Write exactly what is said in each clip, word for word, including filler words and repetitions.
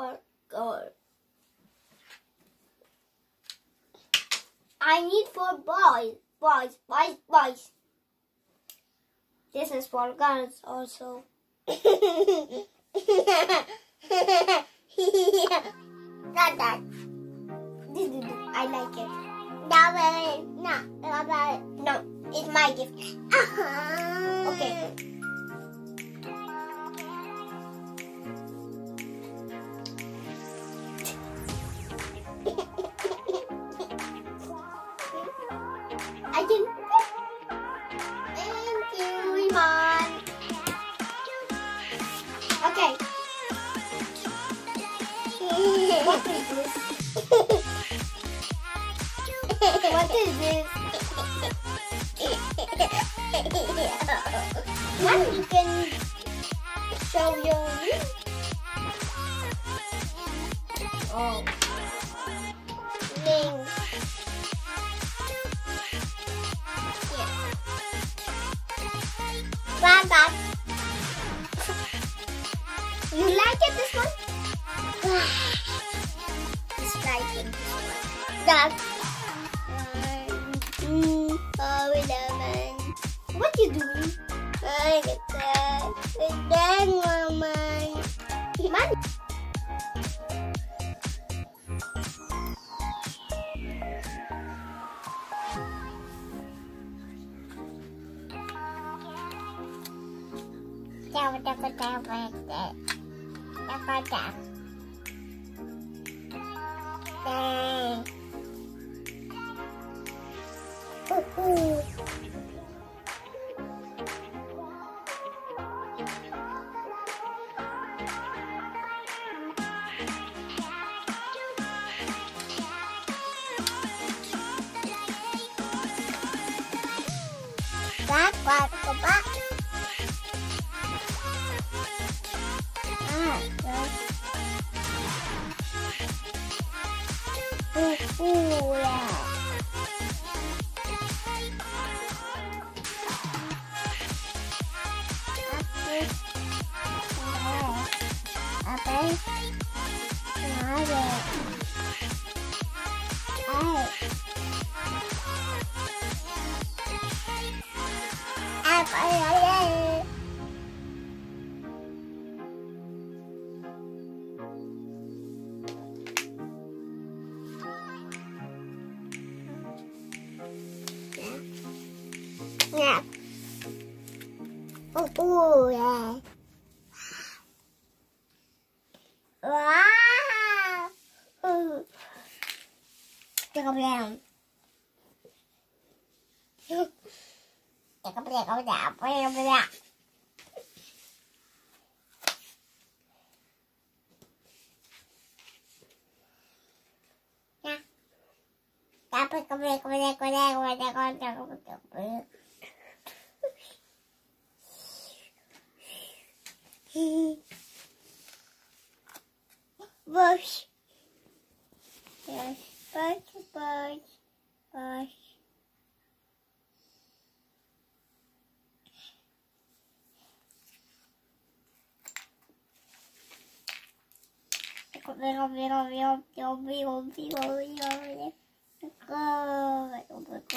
one goal. I need four boys, boys, boys, boys. This is for girls also. Not that. This is, I like it. No, no, no, it's my gift. Uh-huh. Okay. I can. Thank you, Iman. Okay. What is this? What is this? Now you can show your. Oh. Things. Bye bye. You like it, this one? It's liking this one. That one, two, four, eleven. What you doing? I get that. It's that one, man. What the fuck that was that? What the fuck? Dang. Woohoo. Back, back, go back. Ooh, yeah. Okay. Okay. Yeah. Oh, oh yeah. Wow. Oh. Take a down. Take a break over there. Break over there. Yeah. That break over there. Go there. Go there. Go there. Go there. Bush. Yes, bush, bush, bush. Little, little, little, little, little, little, little, little,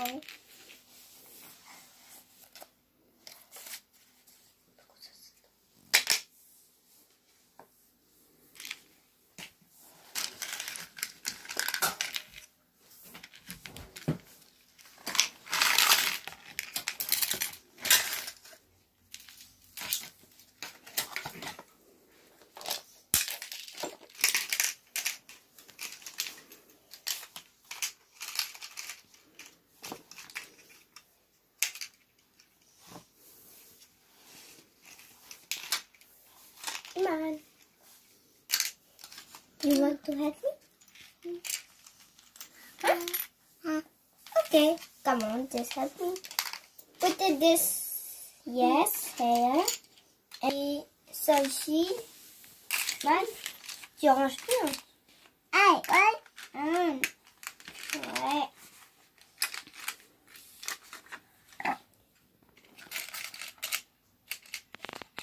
little, Iman, you want to help me? Huh? Huh? Okay, come on, just help me. Put this, yes, here. Et celle-ci, Iman, tu ranges tout. Aïe, ouais. Ouais.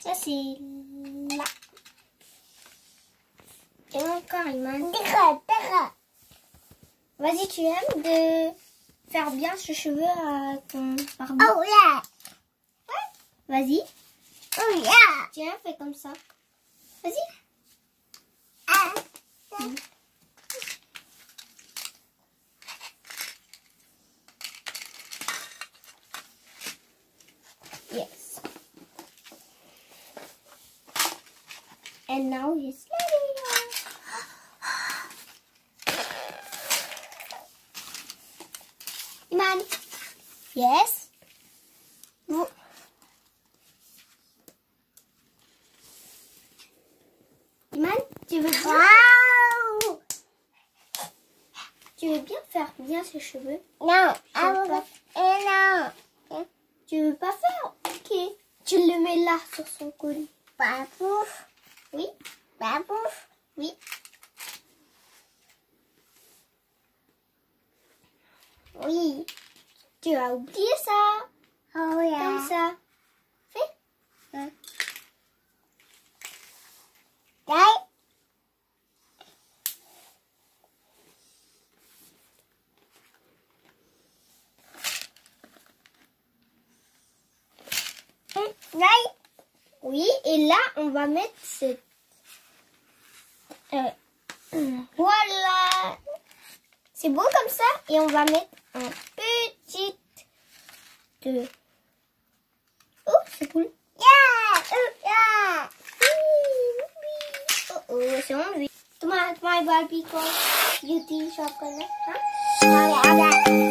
Ceci, là. Et encore, il m'a un... Vas-y, tu aimes de faire bien ce cheveu à ton barbeau? Oh yeah. Vas-y. Oh yeah. Tiens, fais comme ça. Vas-y. Ah. Mmh. Yes. And now he's ready. Iman. Yes. Vous. Iman, tu veux bien... Wow. Tu veux bien faire bien ses cheveux? Non. Ah, et non. Okay. Tu veux pas faire? Ok. Tu le mets là sur son collier. Bah pouf. Oui. Bah pouf. Oui. Oui, tu as oublié ça. Oh yeah. Comme ça. Fais. Hein? Oui, et là, on va mettre cette... Euh... Voilà. C'est beau comme ça. Et on va mettre... Un petit deux. Oh, c'est cool. Yeah, oh, yeah. Oui, oui. Oh, oh, c'est bon, oui. Tomate, my Barbie, quoi. Beauty, chocolat. Hein? Voilà, voilà.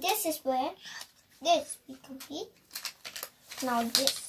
This is where this we complete. Now this.